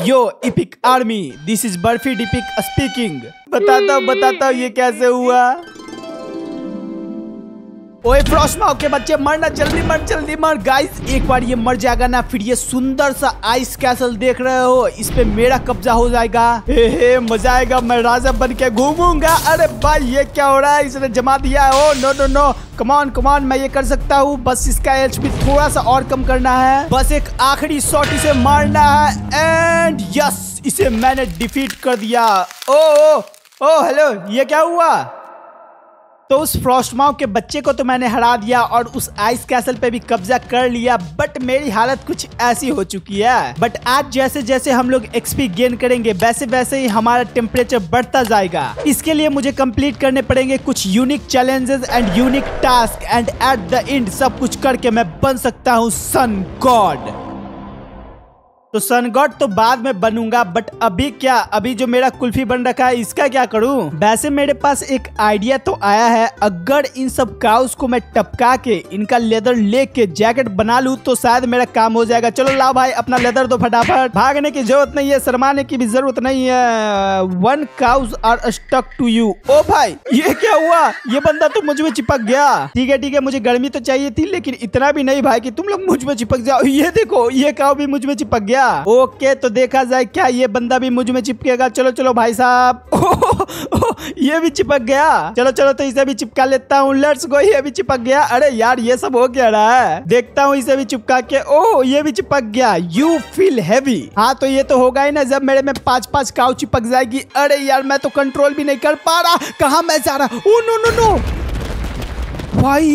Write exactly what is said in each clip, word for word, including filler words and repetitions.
Yo epic army, this is Barfi Dipik speaking. बताता हूँ बताता हूँ ये कैसे हुआ। ओए फ्रॉस्टमॉक के बच्चे, मरना जल्दी मर जल्दी मर। गाइस एक बार ये मर जाएगा ना, फिर ये सुंदर सा आइस कैसल देख रहे हो, इस पे मेरा कब्जा हो जाएगा। हे हे मजा आएगा, मैं राजा बन के घूमूंगा। अरे भाई ये क्या हो रहा है, इसने जमा दिया है। Oh no no no, come on come on, मैं ये कर सकता हूँ। बस इसका एचपी थोड़ा सा और कम करना है, बस एक आखिरी शॉट इसे मारना है। एंड यस, इसे मैंने डिफीट कर दिया। ओ ओ ओ हेलो, ये क्या हुआ। तो उस फ्रॉस्टमॉक के बच्चे को तो मैंने हरा दिया और उस आइस कैसल पे भी कब्जा कर लिया, बट मेरी हालत कुछ ऐसी हो चुकी है। बट आज जैसे जैसे हम लोग एक्सपी गेन करेंगे, वैसे वैसे ही हमारा टेम्परेचर बढ़ता जाएगा। इसके लिए मुझे कंप्लीट करने पड़ेंगे कुछ unique challenges and unique task, and at the end सब कुछ करके मैं बन सकता हूँ सन गॉड। तो सन गॉड तो बाद में बनूंगा, बट अभी क्या, अभी जो मेरा कुल्फी बन रखा है इसका क्या करूं। वैसे मेरे पास एक आइडिया तो आया है, अगर इन सब काउस को मैं टपका के इनका लेदर लेके जैकेट बना लूं तो शायद मेरा काम हो जाएगा। चलो लाओ भाई, अपना लेदर दो फटाफट। भागने की जरूरत नहीं है, शर्माने की भी जरूरत नहीं है। One cows are stuck to you. ओ भाई ये क्या हुआ, ये बंदा तो मुझ में चिपक गया। ठीक है ठीक है, मुझे गर्मी तो चाहिए थी, लेकिन इतना भी नहीं भाई कि तुम लोग मुझ में चिपक जाओ। ये देखो, ये काउ भी मुझ में चिपक गया। ओके तो देखा जाए क्या ये बंदा भी मुझ में चिपकेगा। चलो चलो भाई साहब, ये भी चिपक गया। चलो चलो तो इसे भी चिपका लेता हूँ। लेट्स गो, ये भी चिपक गया। अरे यार ये सब हो क्या रहा है, देखता हूँ इसे भी चिपका के। ओ ये भी चिपक गया। You feel heavy. हाँ तो ये तो होगा ही ना, जब मेरे में पांच पांच काउ चिपक जाएगी। अरे यार मैं तो कंट्रोल भी नहीं कर पा रहा, कहाँ मैं जा रहा। ओ नो नो नो भाई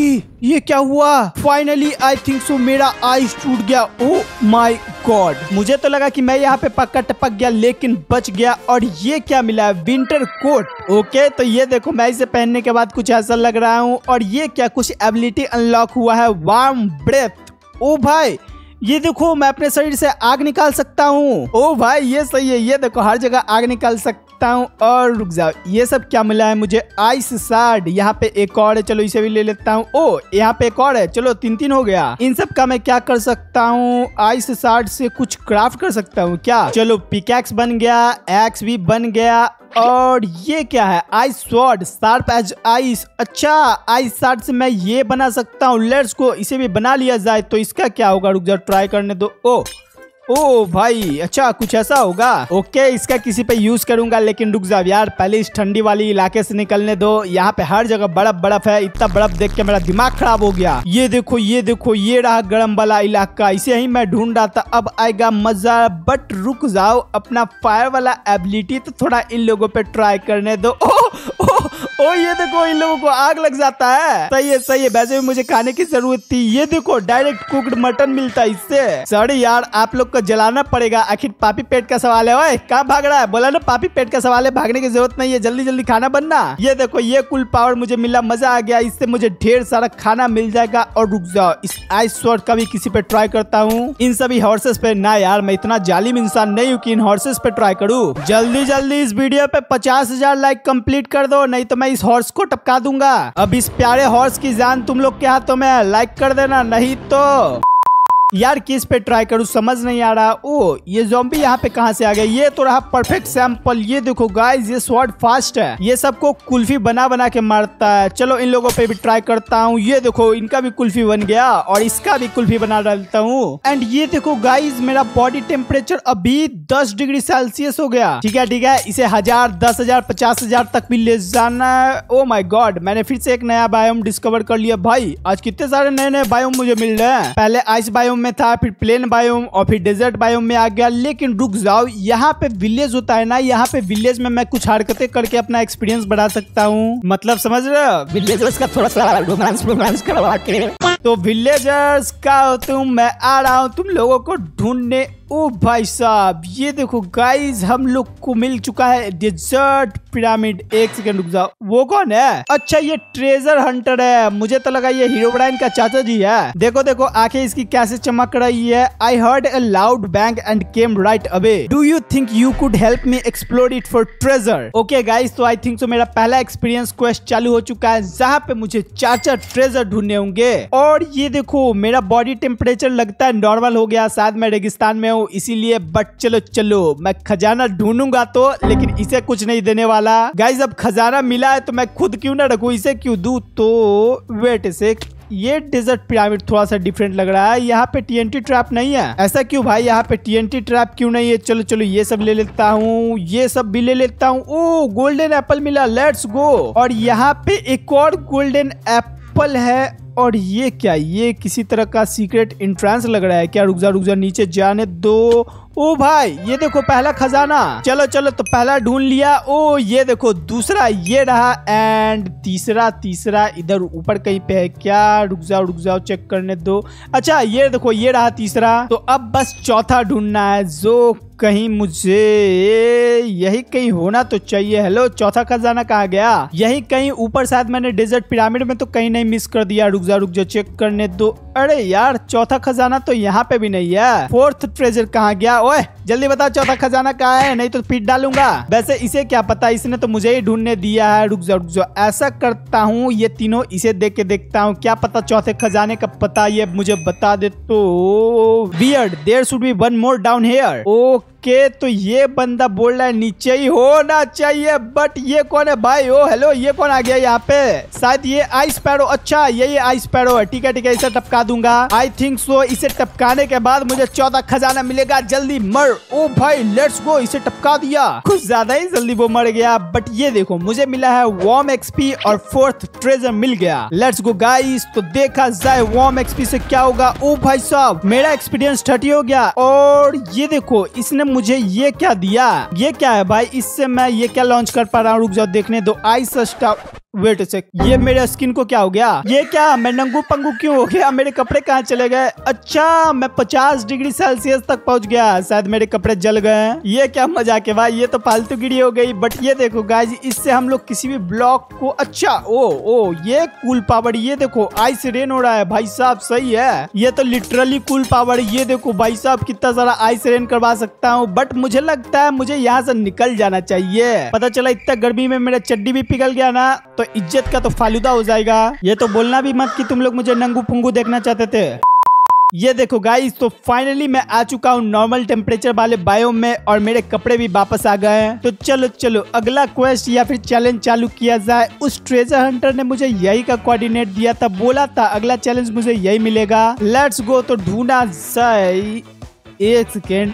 ये क्या हुआ। फाइनली आई थिंक सो मेरा आइस टूट गया। ओ माय गॉड, मुझे तो लगा कि मैं यहाँ पे पक्का टपक गया, लेकिन बच गया। और ये क्या मिला, विंटर कोट। ओके तो ये देखो, मैं इसे पहनने के बाद कुछ ऐसा लग रहा हूँ। और ये क्या, कुछ एबिलिटी अनलॉक हुआ है, वार्म ब्रेथ। ओ भाई ये देखो, मैं अपने शरीर से आग निकाल सकता हूँ। ओ भाई ये सही है, ये देखो हर जगह आग निकाल सकता हूँ। और रुक जाओ, ये सब क्या मिला है मुझे, आइस शार्ड। यहाँ पे एक और है, चलो इसे भी ले लेता हूँ। ओ यहाँ पे एक और है, चलो तीन तीन हो गया। इन सब का मैं क्या कर सकता हूँ, आइस शार्ड से कुछ क्राफ्ट कर सकता हूँ क्या। चलो पिकैक्स बन गया, एक्स भी बन गया। और ये क्या है, ice sword, sharp edge ice. अच्छा आइस शार्ड से मैं ये बना सकता हूँ। लेट्स को इसे भी बना लिया जाए। तो इसका क्या होगा, रुक जाओ ट्राई करने दो। ओ ओ भाई अच्छा कुछ ऐसा होगा। ओके इसका किसी पे यूज करूंगा, लेकिन रुक जाओ यार, पहले इस ठंडी वाली इलाके से निकलने दो। यहाँ पे हर जगह बर्फ बर्फ है, इतना बर्फ देख के मेरा दिमाग खराब हो गया। ये देखो ये देखो, ये रहा गर्म वाला इलाका, इसे ही मैं ढूंढ रहा था। अब आएगा मजा। बट रुक जाओ, अपना फायर वाला एबिलिटी तो थोड़ा इन लोगों पे ट्राई करने दो। ओ, ओ, ओ ये देखो, इन लोगों को आग लग जाता है। सही है सही है, वैसे भी मुझे खाने की जरूरत थी। ये देखो डायरेक्ट कुकड मटन मिलता है इससे। सॉरी यार आप लोग जलाना पड़ेगा, आखिर पापी पेट का सवाल है। ओए कहाँ भाग रहा है, बोला ना पापी पेट का सवाल है, भागने की जरूरत नहीं है, जल्दी जल्दी खाना बनना। ये देखो ये कुल पावर मुझे मिला, मजा आ गया, इससे मुझे ढेर सारा खाना मिल जाएगा। और रुक जाओ, इस आइस स्वॉर्ड का भी किसी पे ट्राई करता हूँ, इन सभी हॉर्सेस पे ना। यार मैं इतना जालिम इंसान नहीं हूँ कि इन हॉर्सेस पे ट्राई करूँ। जल्दी जल्दी इस वीडियो पे पचास हजार लाइक कम्प्लीट कर दो, नहीं तो मैं इस हॉर्स को टपका दूंगा। अब इस प्यारे हॉर्स की जान तुम लोग के हाथों में, लाइक कर देना। नहीं तो यार किस पे ट्राई करूँ समझ नहीं आ रहा। ओ ये ज़ॉम्बी यहाँ पे कहाँ से आ गया, ये तो रहा परफेक्ट सैंपल। ये देखो गाइस, ये स्वॉर्ड फास्ट है, ये सबको कुल्फी बना बना के मारता है। चलो इन लोगों पे भी ट्राई करता हूँ। ये देखो इनका भी कुल्फी बन गया, और इसका भी कुल्फी बना डालता हूँ। एंड ये देखो गाइज, मेरा बॉडी टेम्परेचर अभी दस डिग्री सेल्सियस हो गया। ठीक है ठीक है, इसे हजार, दस हजार, पचास हजार तक भी ले जाना है। ओ माई गॉड, मैंने फिर से एक नया बायोम डिस्कवर कर लिया। भाई आज कितने सारे नए नए बायोम मुझे मिल रहे हैं। पहले आइस बायोम में था, फिर प्लेन बायोम, और फिर डेजर्ट बायोम में आ गया। लेकिन रुक जाओ, यहाँ पे विलेज होता है ना, यहाँ पे विलेज में मैं कुछ हरकतें करके अपना एक्सपीरियंस बढ़ा सकता हूँ। मतलब समझ रहे हो, विलेजर्स का थोड़ा सा रोमांस रोमांस करवा के। तो विलेजर्स का तुम, मैं आ रहा हूँ तुम लोगों को ढूंढने। ओ भाई साहब ये देखो गाइज, हम लोग को मिल चुका है डेजर्ट पिरामिड। एक सेकंड रुक जाओ, वो कौन है। अच्छा ये ट्रेजर हंटर है, मुझे तो लगा ये हीरोब्राइन का चाचा जी है। देखो देखो आंखें इसकी कैसे चमक रही है। I heard a loud bang and came right away, do you think you could help me explore it for treasure. Okay guys तो आई थिंक सो मेरा पहला एक्सपीरियंस क्वेस्ट चालू हो चुका है, जहाँ पे मुझे चाचा ट्रेजर ढूंढने होंगे। और ये देखो मेरा बॉडी टेम्परेचर लगता है नॉर्मल हो गया, शायद मैं रेगिस्तान में हूँ इसीलिए। बट चलो चलो मैं खजाना ढूंढूंगा तो, लेकिन इसे कुछ नहीं देने वाला। गाइज अब खजाना मिला है तो मैं खुद क्यों ना रखूँ, इसे क्यों दूँ। तो वेट से, ये डेजर्ट पिरामिड थोड़ा सा डिफरेंट लग रहा है। यहाँ पे टीएनटी ट्रैप नहीं है, ऐसा क्यों भाई? यहाँ पे टीएनटी ट्रैप क्यों नहीं है? चलो चलो ये सब ले लेता हूँ, ये सब भी ले लेता हूँ। ओ गोल्डन एप्पल मिला, लेट्स गो। और यहाँ पे एक और गोल्डन एप्पल है। और ये क्या, ये किसी तरह का सीक्रेट एंट्रेंस लग रहा है क्या? रुक जा रुक जा, नीचे जाने दो। ओ भाई ये देखो पहला खजाना। चलो चलो तो पहला ढूंढ लिया। ओ ये देखो दूसरा, ये रहा। एंड तीसरा, तीसरा इधर ऊपर कहीं पे है क्या? रुक जाओ रुक जाओ चेक करने दो। अच्छा ये देखो, ये रहा तीसरा। तो अब बस चौथा ढूंढना है, जो कहीं मुझे यही कहीं होना तो चाहिए। हेलो चौथा खजाना कहाँ गया? यही कहीं ऊपर शायद, मैंने डेजर्ट पिरामिड में तो कहीं नहीं मिस कर दिया। रुक जा रुक जाओ चेक करने दो। अरे यार चौथा खजाना तो यहाँ पे भी नहीं है। फोर्थ ट्रेजर कहाँ गया? ओए जल्दी बताओ चौथा खजाना कहाँ है, नहीं तो पीट डालूंगा। वैसे इसे क्या पता, इसने तो मुझे ही ढूंढने दिया है। रुक जाओ रुक जाओ, ऐसा करता हूँ ये तीनों इसे देख के देखता हूँ, क्या पता चौथे खजाने का पता ये मुझे बता दे तो। Weird, there should be one more down here. Okay तो ये बंदा बोल रहा है नीचे ही होना चाहिए। बट ये कौन है भाई? ओ हेलो ये कौन आ गया यहाँ पे? शायद ये आइस पैरो। अच्छा यही आइस पैरो है, ठीक है ठीक है, इसे टपका दूंगा आई थिंक सो। इसे टपकाने के बाद मुझे चौथा खजाना मिलेगा। जल्दी मर। ओ भाई लेट्स गो, इसे टपका दिया। कुछ ज्यादा ही जल्दी वो मर गया। बट ये देखो मुझे मिला है वार्म एक्सपी और फोर्थ ट्रेजर मिल गया। लेट्स गो गाइस, तो देखा जाए वार्म एक्सपी से क्या होगा। ओ भाई साहब मेरा एक्सपीरियंस थर्टी हो गया। और ये देखो इसने मुझे ये क्या दिया, ये क्या है भाई? इससे मैं ये क्या लॉन्च कर पा रहा हूँ? रुक जाओ देखने दो। आइस स्टाफ, वेट सेक, ये मेरे स्किन को क्या हो गया? ये क्या, मैं नंगू पंगू क्यों हो गया? मेरे कपड़े कहाँ चले गए? अच्छा मैं पचास डिग्री सेल्सियस तक पहुँच गया, शायद मेरे कपड़े जल गए हैं। ये क्या मजाक है भाई, ये तो फालतूगिरी हो गई। बट ये देखो गाइज इससे हम लोग किसी भी ब्लॉक को, अच्छा ओ ओ ये कूल पावर। ये देखो आइस रेन हो रहा है भाई साहब, सही है, ये तो लिटरली कूल पावर। ये देखो भाई साहब कितना सारा आइस रेन करवा सकता हूँ। बट मुझे लगता है मुझे यहाँ से निकल जाना चाहिए। पता चला इतना गर्मी में मेरा चड्डी भी पिघल गया ना, तो इज्जत का तो फालूदा हो जाएगा। ये तो बोलना भी मत कि तुम लोग मुझे नंगू फंगू देखना चाहते थे। ये देखो गाइस तो फाइनली मैं आ चुका हूँ नॉर्मल टेम्परेचर वाले बायोम में, और मेरे कपड़े भी वापस आ गए हैं। तो चलो चलो अगला क्वेस्ट या फिर चैलेंज चालू किया जाए। उस ट्रेजर हंटर ने मुझे यही का कोऑर्डिनेट दिया था, बोला था अगला चैलेंज मुझे यही मिलेगा। लेट्स गो तो ढूंढा जाए। एक सेकेंड,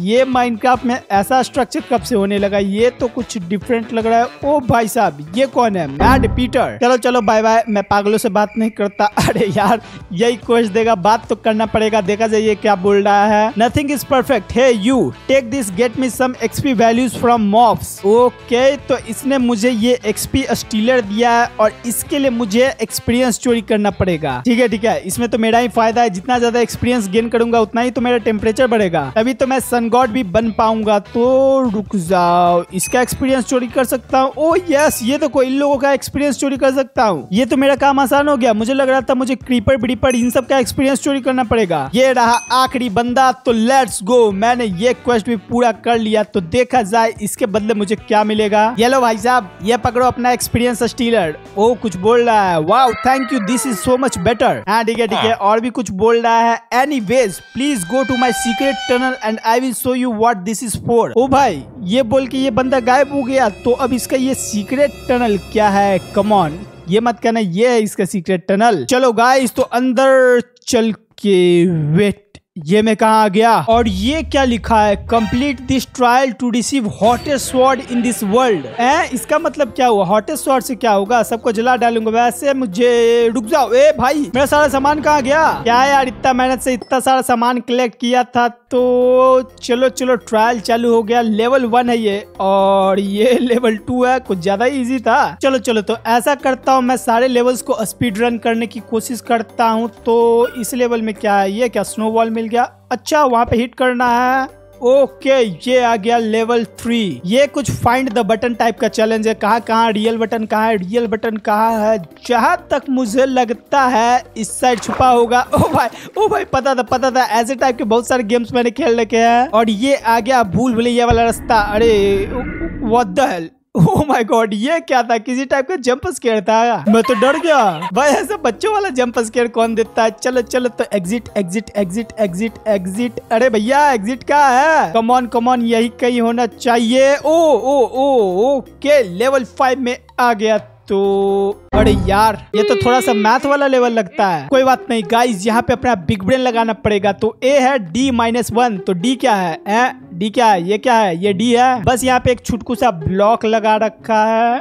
ये माइनक्राफ्ट में ऐसा स्ट्रक्चर कब से होने लगा? ये तो कुछ डिफरेंट लग रहा है। ओ भाई साहब ये कौन है? Mad Peter. चलो चलो बाय बाय, मैं पागलों से बात नहीं करता। अरे यार यही क्वेश्चन देगा, बात तो करना पड़ेगा। देखा जाइए क्या बोल रहा है। Nothing is perfect. Hey you take this, get me some XP values from mobs. Okay तो इसने मुझे ये एक्सपी स्टीलर दिया है, और इसके लिए मुझे एक्सपीरियंस चोरी करना पड़ेगा। ठीक है ठीक है, इसमें तो मेरा ही फायदा है। जितना ज्यादा एक्सपीरियंस गेन करूंगा उतना ही तो मेरा टेम्परेचर बढ़ेगा, तभी तो मैं गॉड भी बन पाऊंगा। तो रुक जाओ, इसका एक्सपीरियंस चोरी कर सकता हूँ। ओ यस ये तो कोई इन लोगों का एक्सपीरियंस चोरी कर सकता हूँ। ये तो मेरा काम आसान हो गया। मुझे लग रहा था मुझे क्रीपर ब्रीपर इन सब का एक्सपीरियंस चोरी करना पड़ेगा। ये रहा आखिरी बंदा। तो लेट्स गो, मैंने ये क्वेस्ट भी पूरा कर लिया। तो देखा जाए इसके बदले मुझे क्या मिलेगा। ये लो भाई साहब, ये पकड़ो अपना एक्सपीरियंस स्टीलर। ओ कुछ बोल रहा है, wow thank you this is so much better. हाँ ठीक है ठीक है, और भी कुछ बोल रहा है। Anyways please go to my secret tunnel and I will show you what this is for. Oh भाई ये बोल के ये बंदा गायब हो गया। तो अब इसका ये सीक्रेट टनल क्या है? कम ऑन ये मत कहना ये है इसका सीक्रेट टनल। चलो गाइस तो अंदर चल के, वेट ये मैं कहाँ आ गया? और ये क्या लिखा है? Complete this trial to receive hottest sword in this world. इसका मतलब क्या हुआ? हॉटेस्ट स्वॉर्ड से क्या होगा? सबको जला डालूंगा। वैसे मुझे, रुक जाओ, ए भाई मेरा सारा सामान कहाँ गया? क्या यार इतना मेहनत से इतना सारा सामान कलेक्ट किया था। तो चलो चलो ट्रायल चालू हो गया। लेवल वन है ये, और ये लेवल टू है। कुछ ज्यादा इजी था। चलो चलो तो ऐसा करता हूँ मैं सारे लेवल्स को स्पीड रन करने की कोशिश करता हूँ। तो इस लेवल में क्या है? ये क्या स्नोबॉल मिल गया? अच्छा वहाँ पे हिट करना है। ओके ये आ गया लेवल थ्री। ये कुछ फाइंड द बटन टाइप का चैलेंज है। कहाँ कहाँ रियल बटन कहाँ है? रियल बटन कहाँ है? जहाँ तक मुझे लगता है इस साइड छुपा होगा। ओ भाई ओ भाई पता था पता था, ऐसे टाइप के बहुत सारे गेम्स मैंने खेल रखे हैं। और ये आ गया भूल भुलैया वाला रास्ता। अरे what the hell, oh my god, ये क्या था? किसी टाइप का जंप स्केयर था, मैं तो डर गया भाई। ऐसा बच्चों वाला जंप स्केयर कौन देता है? चलो चलो तो exit exit exit exit exit. अरे भैया एग्जिट का है, कम ऑन कम ऑन, यही कहीं होना चाहिए। Oh oh oh okay, level five में आ गया। तो अरे यार, ये तो थोड़ा सा मैथ वाला लेवल लगता है। कोई बात नहीं गाइस, यहाँ पे अपना बिग ब्रेन लगाना पड़ेगा। तो ए है डी माइनस वन, तो डी क्या है? ए, डी क्या है? ये क्या है? ये डी है। बस यहाँ पे एक छुटकू सा ब्लॉक लगा रखा है।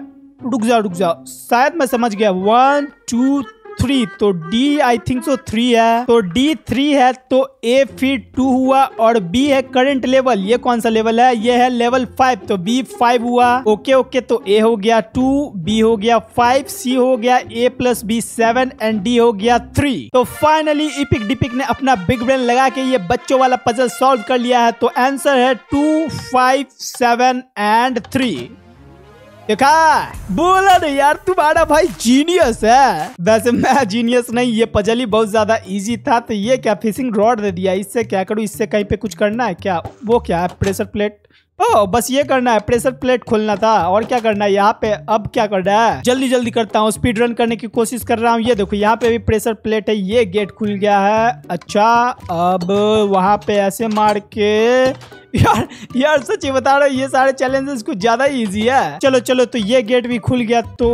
रुक जाओ रुक जाओ, शायद मैं समझ गया। वन टू थ्री, तो D I think so three है, तो डी थ्री है, तो ए फिर टू हुआ और बी है करंट लेवल। ये कौन सा लेवल है? ये है लेवल फाइव, तो बी फाइव हुआ। ओके ओके, तो ए हो गया टू, बी हो गया फाइव, सी हो गया A plus B seven and D हो गया थ्री। तो फाइनली इपिक डिपिक ने अपना बिग ब्रेन लगा के ये बच्चों वाला पजल सॉल्व कर लिया है। तो आंसर है two five seven and three. देखा, बोला नहीं यार, तुम्हारा भाई जीनियस है। वैसे मैं जीनियस नहीं, ये पजल ही बहुत ज्यादा इजी था। तो ये क्या फिशिंग रॉड दे दिया, इससे क्या करूँ? इससे कहीं पे कुछ करना है क्या? वो क्या है? Pressure plate. ओ बस ये करना है, प्रेशर प्लेट खोलना था। और क्या करना है यहाँ पे? अब क्या करना है? जल्दी जल्दी करता हूँ, स्पीड रन करने की कोशिश कर रहा हूँ। ये देखो यहाँ पे भी प्रेशर प्लेट है, ये गेट खुल गया है। अच्छा, अब वहाँ पे ऐसे मार के, यार यार सच्ची बता रहा हूँ, ये सारे चैलेंजेस कुछ ज्यादा इजी है। चलो चलो, तो ये गेट भी खुल गया। तो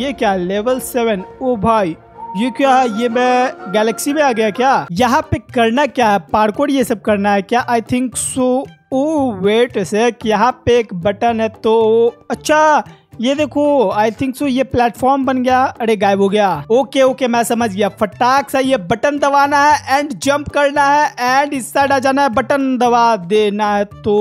ये क्या? Level seven. ओ भाई, ये क्या है? ये मैं गैलेक्सी में आ गया क्या? यहाँ पे करना क्या है? पार्कोड ये सब करना है क्या? आई थिंक सो। ओ वेट से, यहाँ पे एक बटन है तो, अच्छा ये देखो, आई थिंक सो ये प्लेटफॉर्म बन गया। अरे गायब हो गया। ओके ओके, मैं समझ गया। फटाक सा ये बटन दबाना है एंड जंप करना है एंड इस साइड आ जाना है, बटन दबा देना है। तो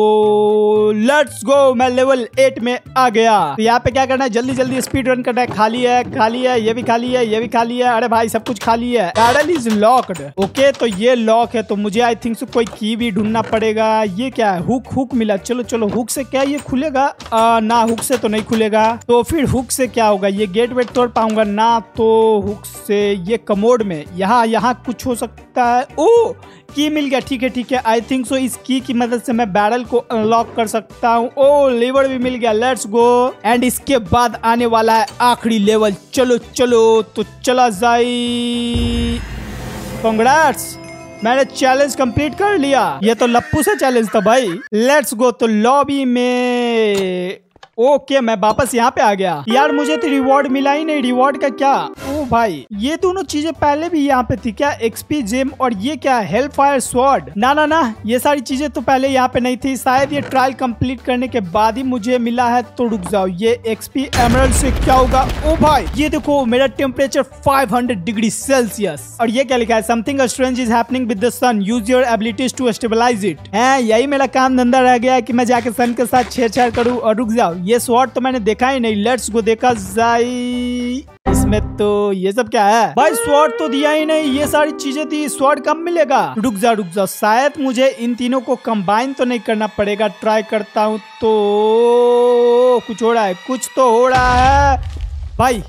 लेट्स गो, मैं लेवल एट में आ गया। तो यहाँ पे क्या करना है? जल्दी जल्दी स्पीड रन करना है। खाली है, खाली है, ये भी खाली है, ये भी खाली है। अरे भाई सब कुछ खाली है। Garden is locked. ओके, तो ये लॉक है, तो मुझे आई थिंक सो कोई की भी ढूंढना पड़ेगा। ये क्या है? हुक, हुक मिला। चलो चलो, हुक से क्या ये खुलेगा? ना, हुक से तो नहीं खुलेगा। तो फिर हुक से क्या होगा? ये गेट वेट तोड़ पाऊंगा ना, तो हुक से ये कमोड में, यहाँ यहाँ कुछ हो सकता है। ओ, की मिल गया। ठीक है ठीक है, आई थिंक सो इस की की मदद से मैं बैरल को अनलॉक कर सकता हूँ। ओ, लीवर भी मिल गया, लेट्स गो। एंड इसके बाद आने वाला है आखिरी लेवल। चलो चलो, तो चला जाए। कांग्रेट्स, मैंने चैलेंज कंप्लीट कर लिया। ये तो लप्पू से चैलेंज था भाई। लेट्स गो, तो लॉबी में। ओके okay, मैं वापस यहाँ पे आ गया। यार मुझे तो रिवॉर्ड मिला ही नहीं, रिवॉर्ड का क्या? ओ भाई, ये दोनों चीजें पहले भी यहाँ पे थी क्या? एक्सपी जेम और ये क्या है? Hell fire sword. ना ना ना, ये सारी चीजें तो पहले यहाँ पे नहीं थी, शायद ये ट्रायल कंप्लीट करने के बाद ही मुझे मिला है। तो रुक जाओ, ये एक्सपी एमरल्ड से क्या होगा? ओ भाई, ये देखो मेरा temperature five hundred degree Celsius. और ये क्या लिखा है? Something strange is happening with the sun, use your abilities to stabilize it. है, यही मेरा काम धंधा रह गया है कि मैं जाके सन के साथ छेड़छाड़ करूँ। और रुक जाओ, ये स्वॉर्ड तो मैंने देखा ही नहीं। लेट्स गो, देखा जाए। इसमें तो ये सब क्या है भाई? स्वॉर्ड तो दिया ही नहीं, ये सारी चीजें थी। स्वॉर्ड कब मिलेगा? रुक जाओ रुक जाओ, शायद मुझे इन तीनों को कंबाइन तो नहीं करना पड़ेगा। ट्राई करता हूँ। तो कुछ हो रहा है, कुछ तो हो रहा है भाई।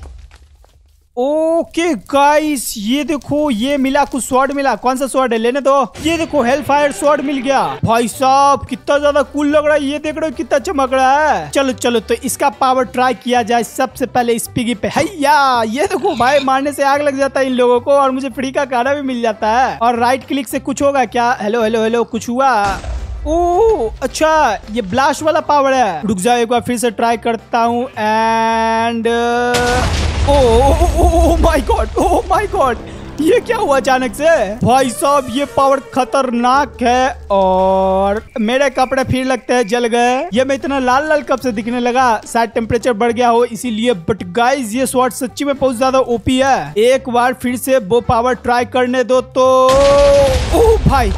ओके गाइस, ये देखो, ये मिला, कुछ स्वॉर्ड मिला। कौन सा स्वॉर्ड है? लेने दो। ये देखो, हेल फायर स्वॉर्ड मिल गया। भाई साहब कितना ज्यादा कूल लग रहा है, ये देख रहे हो कितना चमक रहा है। चलो चलो, तो इसका पावर ट्राई किया जाए। सबसे पहले इस पिगी पे, हैया, ये देखो भाई, मारने से आग लग जाता है इन लोगों को और मुझे फ्री का खाना भी मिल जाता है। और राइट क्लिक से कुछ होगा क्या? हेलो हेलो हेलो, कुछ हुआ? ओ अच्छा, ये ब्लास्ट वाला पावर है। रुक जाओ, एक बार फिर से ट्राई करता हूँ। And oh my god, oh my god, ये क्या हुआ अचानक से? भाई साहब ये पावर खतरनाक है। और मेरे कपड़े फिर लगते हैं जल गए। ये मैं इतना लाल लाल कब से दिखने लगा? शायद टेम्परेचर बढ़ गया हो इसीलिए। बट गाइस, ये स्वॉर्ड सच्ची में बहुत ज्यादा ओपी है। एक बार फिर से वो पावर ट्राई करने दो। तो ओ भाई,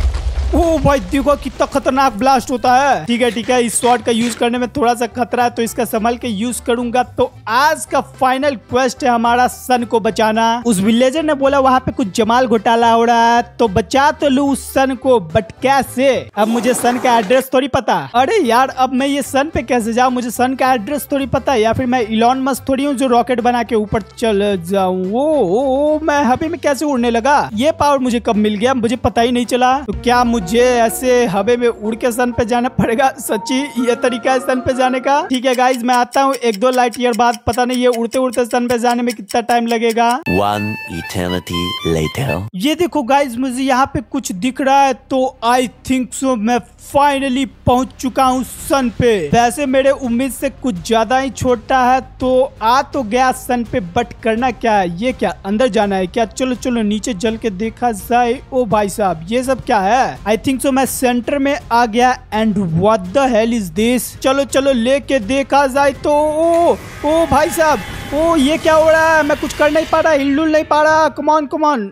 ओ भाई देखो कितना खतरनाक ब्लास्ट होता है। ठीक है ठीक है, इस स्वॉर्ड का यूज करने में थोड़ा सा खतरा है, तो इसका संभल के यूज करूंगा। तो आज का फाइनल क्वेस्ट है हमारा, सन को बचाना। उस विलेजर ने बोला वहाँ पे कुछ जमाल घोटाला हो रहा है, तो बचा तो लू उस सन को, बट कैसे? अब मुझे सन का एड्रेस थोड़ी पता। अरे यार, अब मैं ये सन पे कैसे जाऊँ? मुझे सन का एड्रेस थोड़ी पता, या फिर मैं इलॉन मस्क थोड़ी हूँ जो रॉकेट बना के ऊपर चल जाऊँ। वो मैं हवा में कैसे उड़ने लगा? ये पावर मुझे कब मिल गया? मुझे पता ही नहीं चला। तो क्या मुझे मुझे ऐसे हवे में उड़ के सन पे जाना पड़ेगा। सच्ची ये तरीका है सन पे जाने का। ठीक है गाइज, मैं आता हूँ एक दो लाइट ईयर बाद। पता नहीं ये उड़ते उड़ते सन पे जाने में कितना टाइम लगेगा। One eternity later. ये देखो गाइज, मुझे यहाँ पे कुछ दिख रहा है, तो आई थिंक सो मैं फाइनली पहुँच चुका हूँ सन पे। वैसे मेरे उम्मीद से कुछ ज्यादा ही छोटा है, तो आ तो गया सन पे, बट करना क्या है। ये क्या अंदर जाना है क्या? चलो चलो नीचे जल के देखा जाए। ओ भाई साहब, ये सब क्या है? आई थिंक सो मैं सेंटर में आ गया। And what the hell is this? चलो चलो लेके देखा जाए तो। ओ, ओ भाई साहब, ओ ये क्या हो रहा है? मैं कुछ कर नहीं पा रहा, हिलडुल नहीं पा रहा। Come on come on,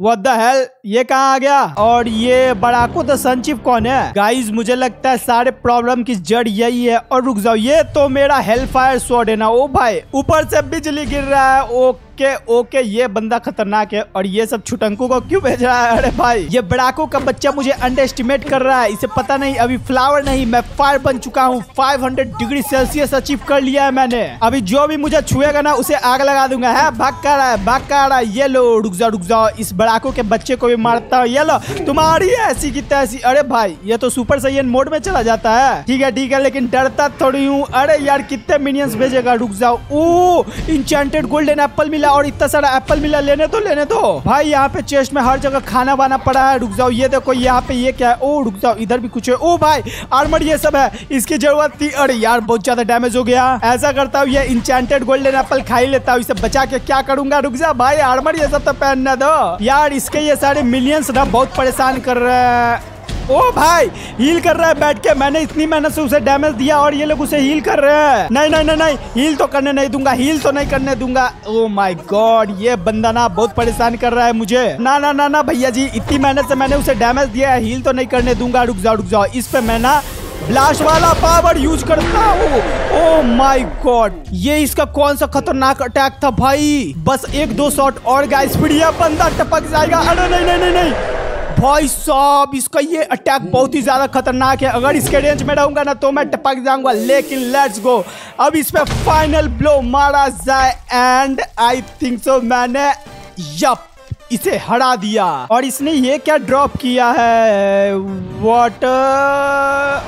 what the hell, ये कहाँ आ गया? और ये बराको द संचिव कौन है? गाइज मुझे लगता है सारे प्रॉब्लम की जड़ यही है। और रुक जाओ, ये तो मेरा हेल फायर स्वॉर्ड है ना। ओ भाई, ऊपर से बिजली गिर रहा है। ओके ओके ओके, ये बंदा खतरनाक है। और ये सब छुटंकू को क्यों भेज रहा है? अरे भाई, ये बड़ाको का बच्चा मुझे अंडर एस्टिमेट कर रहा है। इसे पता नहीं अभी फ्लावर नहीं मैं फायर बन चुका हूँ। पाँच सौ डिग्री सेल्सियस अचीव कर लिया है मैंने। अभी जो भी मुझे छुएगा ना उसे आग लगा दूंगा। है भाग का रहा है, भाग का रहा है। ये लो, रुक जाओ रुक जाओ, इस बड़ाको के बच्चे को भी मारता हूँ। ये लो तुम्हारी ऐसी की तैसी। अरे भाई, ये तो सुपर सैयन मोड में चला जाता है। ठीक है ठीक है, लेकिन डरता थोड़ी हूँ। अरे यार, कितने मिनियंस भेजेगा? रुक जाओ। ओ, इंचेंटेड गोल्डन एप्पल मिला, और इतना सारा एप्पल मिला। लेने दो लेने दो भाई, यहाँ पे चेस्ट में हर जगह खाना वाना पड़ा है। रुक जाओ, ये देखो यहाँ पे ये क्या है? ओ रुक जाओ, इधर भी कुछ है। ओ भाई, आर्मर ये सब है, इसकी जरूरत थी। अरे यार, बहुत ज्यादा डैमेज हो गया। ऐसा करता हूँ, ये इंचेंटेड गोल्डन एप्पल खा ही लेता हूँ। इसे बचा के क्या करूंगा? रुक जाओ भाई, आर्मर ये सब तो पहनने दो यार। इसके ये सारे मिलियंस ना बहुत परेशान कर रहे हैं। ओ भाई, हील कर रहा है बैठ के। मैंने इतनी मेहनत से उसे डैमेज दिया और ये लोग उसे हील कर रहे हैं। नहीं नहीं नहीं नहीं, हील तो करने नहीं दूंगा, हील तो नहीं करने दूंगा। ओ माय गॉड, ये बंदा ना बहुत परेशान कर रहा है मुझे। ना ना ना ना भैया जी, इतनी मेहनत से मैंने उसे डैमेज दिया है, हील तो नहीं करने दूंगा। रुक जाओ रुक जाओ, इस पे मैं ना ब्लास्ट वाला पावर यूज करता हूँ। ओह माय गॉड, ये इसका कौन सा खतरनाक अटैक था भाई। बस एक दो शॉट और गाइस, फिर यह बंदा टपक जाएगा। अरे नहीं नहीं नहीं नहीं भाई साहब, इसका ये अटैक बहुत ही ज्यादा खतरनाक है। अगर इसके रेंज में रहूंगा ना तो मैं टपक जाऊंगा, लेकिन लेट्स गो। अब इस पे फाइनल ब्लो मारा जाए। एंड आई थिंक सो मैंने यप इसे हरा दिया। और इसने ये क्या ड्रॉप किया है? वाटर।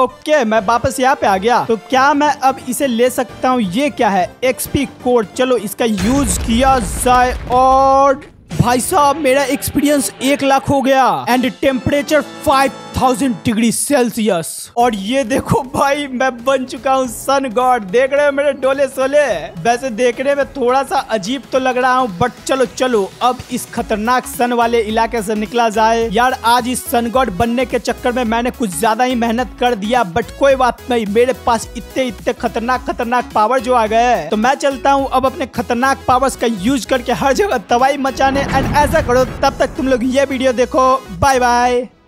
ओके okay, मैं वापस यहाँ पे आ गया। तो क्या मैं अब इसे ले सकता हूँ? ये क्या है? XP code. चलो इसका यूज किया जाए। और भाई साहब, मेरा एक्सपीरियंस एक लाख हो गया। And temperature five thousand degree Celsius. और ये देखो भाई, मैं बन चुका हूँ सन गॉड। देख रहे हो मेरे डोले सोले? वैसे देखने में थोड़ा सा अजीब तो लग रहा हूँ, बट चलो चलो अब इस खतरनाक सन वाले इलाके से निकला जाए। यार, आज इस सन गॉड बनने के चक्कर में मैंने कुछ ज्यादा ही मेहनत कर दिया, बट कोई बात नहीं, मेरे पास इतने इतने खतरनाक खतरनाक पावर जो आ गए। तो मैं चलता हूँ अब अपने खतरनाक पावर्स का यूज करके हर जगह तबाही मचाने। एंड ऐसा करो, तब तक तुम लोग ये वीडियो देखो। Bye bye.